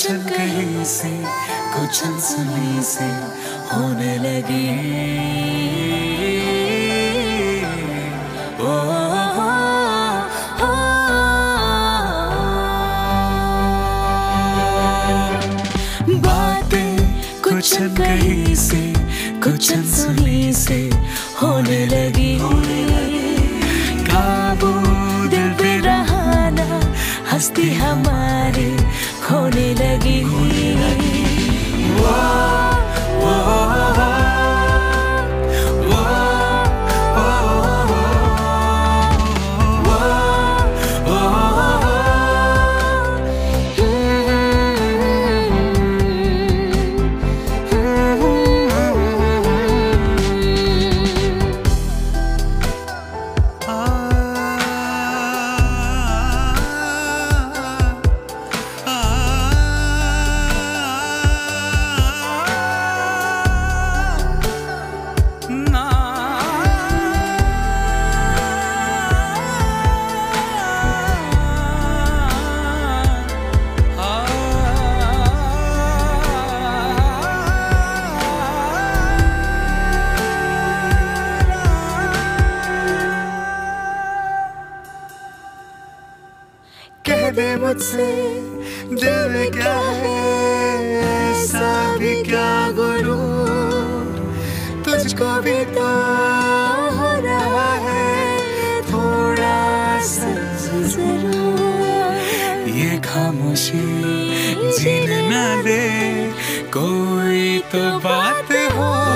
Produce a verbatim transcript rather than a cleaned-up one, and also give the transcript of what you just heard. कुछ अनकहीं से, कुछ अनसुनी से होने लगी। ओ, ओ, ओ, ओ, ओ। बातें कुछ अनकहीं से, कुछ अनसुनी से होने लगी। काबू दिल पे रहाना, हस्ती हमारी खोने लगी। दे मुझसे दिल में क्या है, ऐसा भी क्या गुरूर तुझको भी तो हो रहा है थोड़ा सच जरूर। ये खामोशी जीने ना दे, कोई तो बात हो।